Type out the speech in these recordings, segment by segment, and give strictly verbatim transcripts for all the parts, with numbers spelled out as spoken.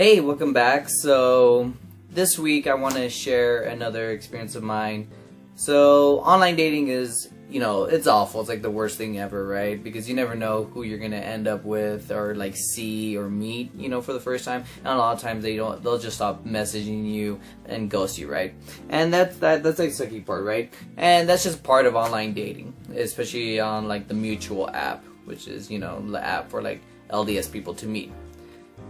Hey, welcome back. So this week I want to share another experience of mine. So online dating is, you know, it's awful. It's like the worst thing ever, right? Because you never know who you're going to end up with or like see or meet, you know, for the first time. And a lot of times they don't, they'll just stop messaging you and ghost you, right? And that's, that, that's like the sucky part, right? And that's just part of online dating, especially on like the Mutual app, which is, you know, the app for like L D S people to meet.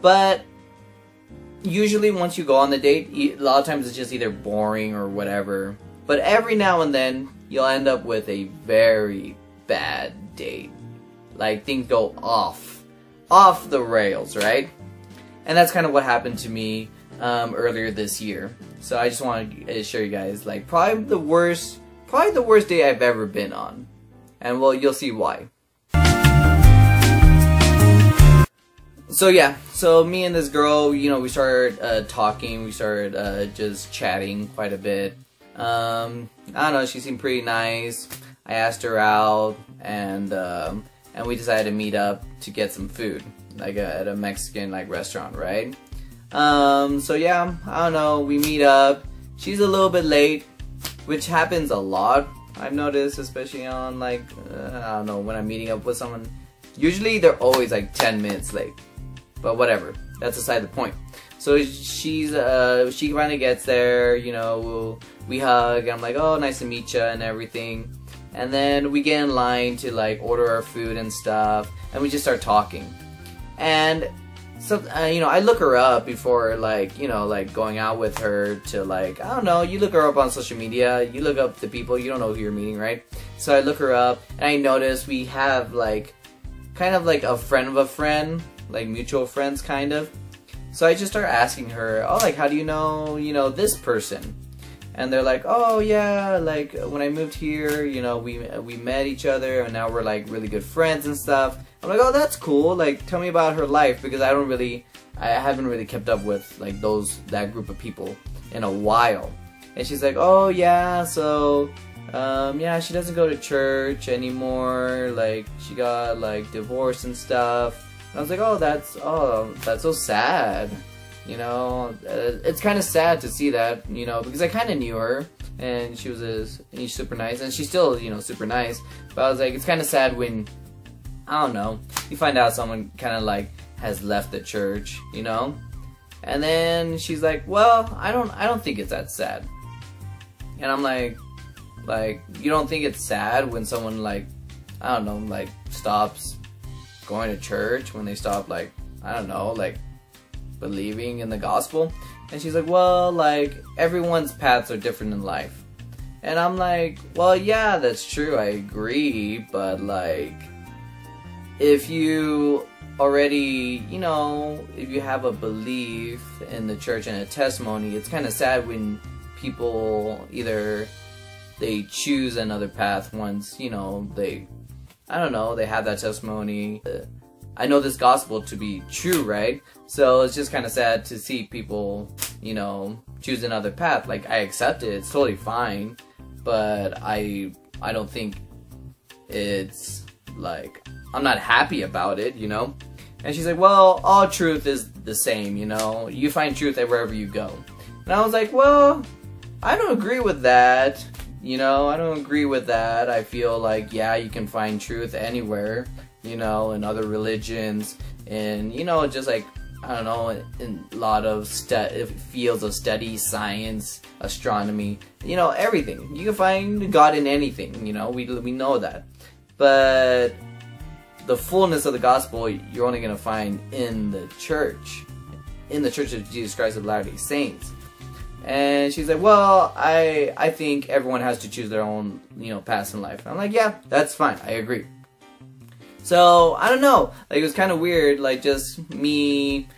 But usually once you go on the date, a lot of times it's just either boring or whatever. But every now and then, you'll end up with a very bad date. Like, things go off. Off the rails, right? And that's kind of what happened to me um, earlier this year. So I just want to share you guys, like, probably the worst, probably the worst date I've ever been on. And, well, you'll see why. So yeah, so me and this girl, you know, we started uh, talking, we started uh, just chatting quite a bit. Um, I don't know, she seemed pretty nice. I asked her out, and um, and we decided to meet up to get some food, like a, at a Mexican like restaurant, right? Um, so yeah, I don't know, we meet up. She's a little bit late, which happens a lot. I've noticed, especially on like uh, I don't know, when I'm meeting up with someone. Usually they're always like ten minutes late. But whatever, that's aside the point. So she's, uh, she finally gets there, you know, we hug, and I'm like, oh, nice to meet ya, and everything. And then we get in line to, like, order our food and stuff, and we just start talking. And, so, uh, you know, I look her up before, like, you know, like, going out with her to, like, I don't know, you look her up on social media, you look up the people, you don't know who you're meeting, right? So I look her up, and I notice we have, like, kind of like a friend of a friend, like mutual friends kind of. So I just start asking her, oh, like, how do you know, you know, this person? And they're like, oh yeah, like when I moved here, you know, we we met each other and now we're like really good friends and stuff. I'm like, oh, that's cool, like tell me about her life, because I don't really, I haven't really kept up with like those, that group of people in a while. And she's like, oh yeah, so um yeah, she doesn't go to church anymore, like she got like divorced and stuff. I was like, oh, that's, oh, that's so sad, you know, uh, it's kind of sad to see that, you know, because I kind of knew her, and she was a, she's super nice, and she's still, you know, super nice, but I was like, it's kind of sad when, I don't know, you find out someone kind of, like, has left the church, you know, and then she's like, well, I don't, I don't think it's that sad, and I'm like, like, you don't think it's sad when someone, like, I don't know, like, stops going to church, when they stop, like, I don't know, like, believing in the gospel? And she's like, well, like, everyone's paths are different in life. And I'm like, well, yeah, that's true, I agree, but, like, if you already, you know, if you have a belief in the church and a testimony, it's kind of sad when people either, they choose another path once, you know, they, I don't know, they have that testimony. Uh, I know this gospel to be true, right? So it's just kind of sad to see people, you know, choose another path. Like, I accept it, it's totally fine, but I I don't think it's, like, I'm not happy about it, you know? And she's like, well, all truth is the same, you know? You find truth wherever you go. And I was like, well, I don't agree with that. You know, I don't agree with that. I feel like, yeah, you can find truth anywhere, you know, in other religions, and, you know, just like, I don't know, in a lot of stu fields of study, science, astronomy, you know, everything. You can find God in anything, you know, we, we know that. But the fullness of the gospel, you're only going to find in the church, in the Church of Jesus Christ of Latter-day Saints. And she's like, well, I I think everyone has to choose their own, you know, path in life. And I'm like, yeah, that's fine. I agree. So, I don't know. Like, it was kind of weird. Like, just me,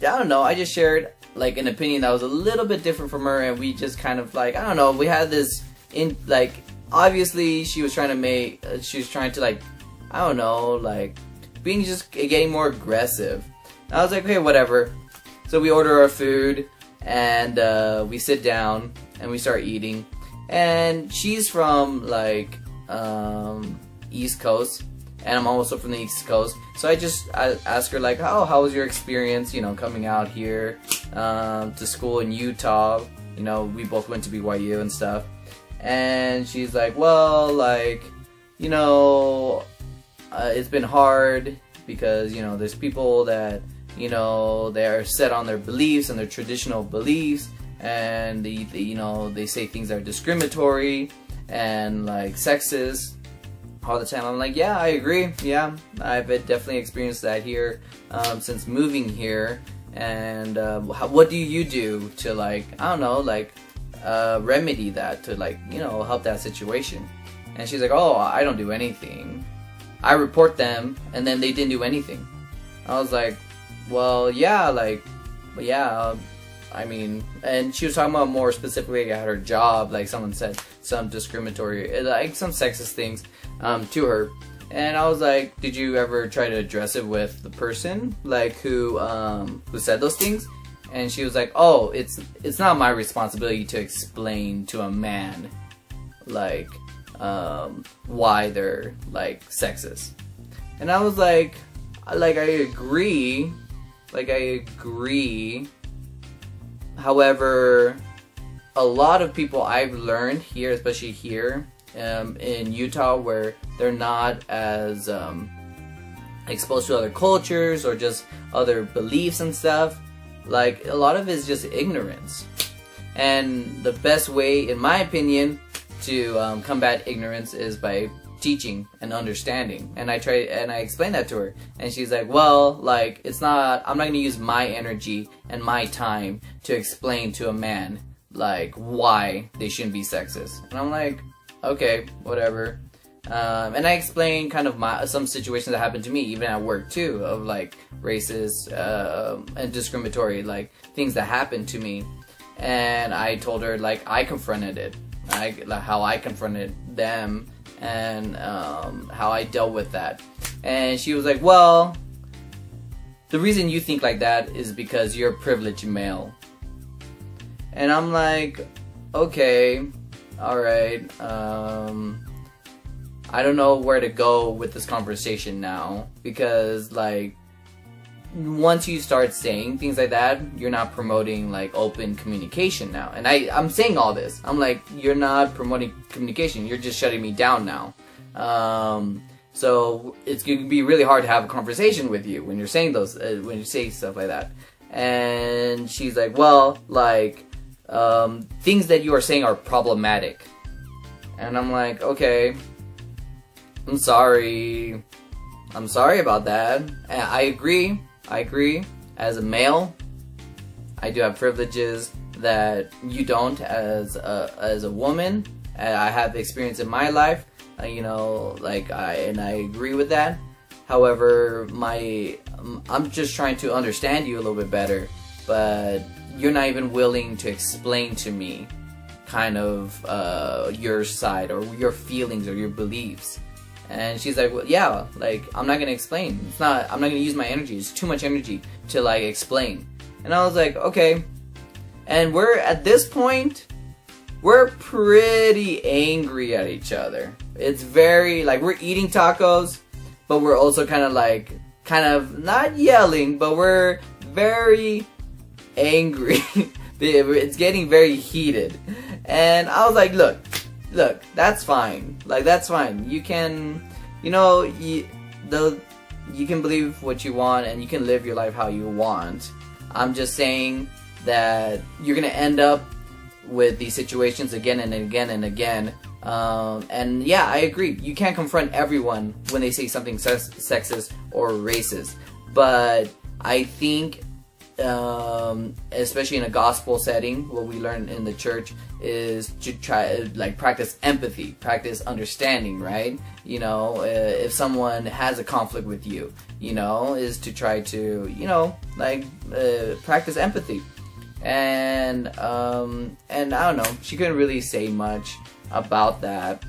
I don't know. I just shared, like, an opinion that was a little bit different from her. And we just kind of, like, I don't know. We had this, in like, obviously she was trying to make, uh, she was trying to, like, I don't know, like, being just getting more aggressive. And I was like, okay, whatever. So, we order our food. And uh, we sit down and we start eating, and she's from like um, East Coast, and I'm also from the East Coast. So I just I asked her, like, oh, how was your experience, you know, coming out here um, to school in Utah? You know, we both went to B Y U and stuff. And she's like, well, like, you know, uh, it's been hard because, you know, there's people that, you know, they're set on their beliefs and their traditional beliefs, and they, they, you know, they say things that are discriminatory and, like, sexist all the time. I'm like, yeah, I agree. Yeah, I've definitely experienced that here um, since moving here. And uh, how, what do you do to, like, I don't know, like, uh, remedy that, to, like, you know, help that situation? And she's like, oh, I don't do anything. I report them, and then they didn't do anything. I was like, well, yeah, like, yeah, I mean, and she was talking about more specifically at her job, like someone said some discriminatory, like some sexist things um, to her. And I was like, did you ever try to address it with the person, like, who um, who said those things? And she was like, oh, it's it's not my responsibility to explain to a man, like, um, why they're, like, sexist. And I was like, like, I agree, like, I agree. However, a lot of people I've learned here, especially here um, in Utah, where they're not as um, exposed to other cultures or just other beliefs and stuff, like, a lot of it is just ignorance. And the best way, in my opinion, to um, combat ignorance is by teaching and understanding. And I try and I explained that to her, and she's like, well, like, it's not, I'm not gonna use my energy and my time to explain to a man, like, why they shouldn't be sexist. And I'm like, okay, whatever. Um, and I explained kind of my some situations that happened to me even at work too, of, like, racist uh, and discriminatory, like, things that happened to me. And I told her, like, I confronted it, I, like, how I confronted them, and um, how I dealt with that. And she was like, well, the reason you think like that is because you're a privileged male. And I'm like, okay, alright, um, I don't know where to go with this conversation now, because, like, once you start saying things like that, you're not promoting, like, open communication now. And I, I'm saying all this. I'm like, you're not promoting communication. You're just shutting me down now. Um, so it's going to be really hard to have a conversation with you when you're saying those, uh, when you say stuff like that. And she's like, well, like, um, things that you are saying are problematic. And I'm like, okay, I'm sorry. I'm sorry about that. And I agree. I agree, as a male, I do have privileges that you don't as a, as a woman. I have experience in my life, uh, you know, like, I, and I agree with that. However, my, um, I'm just trying to understand you a little bit better, but you're not even willing to explain to me kind of uh, your side or your feelings or your beliefs. And she's like, well, yeah, like, I'm not gonna explain. It's not, I'm not gonna use my energy. It's too much energy to, like, explain. And I was like, okay. And we're, at this point, we're pretty angry at each other. It's very, like, we're eating tacos, but we're also kind of, like, kind of not yelling, but we're very angry. It's getting very heated. And I was like, look, Look, that's fine. Like, that's fine. You can, you know, you, the, you can believe what you want, and you can live your life how you want. I'm just saying that you're gonna end up with these situations again and again and again. Um, and yeah, I agree. You can't confront everyone when they say something sex sexist or racist. But I think, Um, especially in a gospel setting, what we learn in the church is to try, like, practice empathy, practice understanding, right? You know, uh, if someone has a conflict with you, you know, is to try to, you know, like, uh, practice empathy. And, um, and I don't know, she couldn't really say much about that.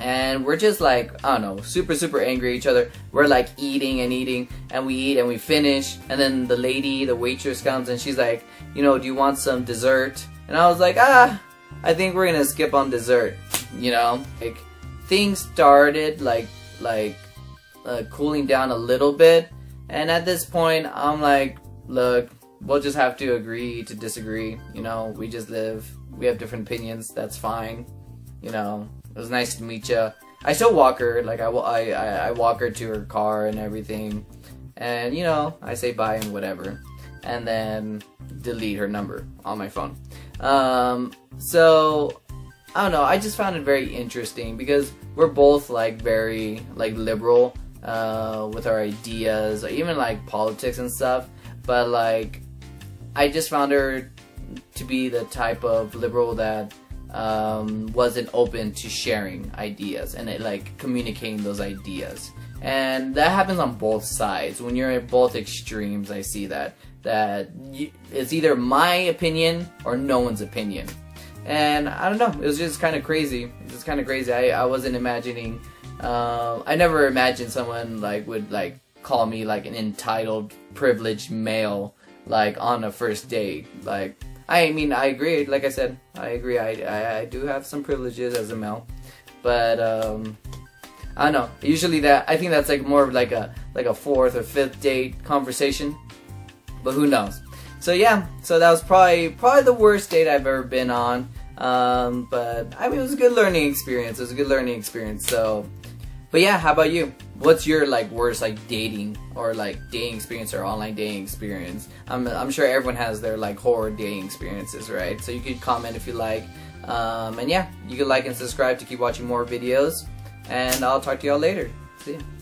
And we're just, like, I don't know, super, super angry at each other. We're, like, eating and eating, and we eat and we finish. And then the lady, the waitress, comes, and she's like, you know, do you want some dessert? And I was like, ah, I think we're gonna skip on dessert, you know? Like, things started, like, like, uh, cooling down a little bit. And at this point, I'm like, look, we'll just have to agree to disagree. You know, we just live. We have different opinions. That's fine. You know, it was nice to meet you. I still walk her. Like, I, I, I walk her to her car and everything. And, you know, I say bye and whatever. And then delete her number on my phone. Um, so, I don't know. I just found it very interesting because we're both, like, very, like, liberal uh, with our ideas. Even, like, politics and stuff. But, like, I just found her to be the type of liberal that um, wasn't open to sharing ideas and it, like, communicating those ideas. And that happens on both sides. When you're at both extremes, I see that. That you, it's either my opinion or no one's opinion. And I don't know, it was just kind of crazy. It was just kind of crazy. I, I wasn't imagining, uh, I never imagined someone, like, would, like, call me, like, an entitled, privileged male, like, on a first date. Like, I mean, I agree. Like I said, I agree. I, I, I do have some privileges as a male. But, um... I don't know. Usually that I think that's like more of like a like a fourth or fifth date conversation, but who knows? So yeah, so that was probably probably the worst date I've ever been on. Um, but I mean, it was a good learning experience. It was a good learning experience. So, but yeah, how about you? What's your like worst like dating or like dating experience or online dating experience? I'm I'm sure everyone has their like horror dating experiences, right? So you could comment if you like, um, and yeah, you could like and subscribe to keep watching more videos. And I'll talk to y'all later. See ya.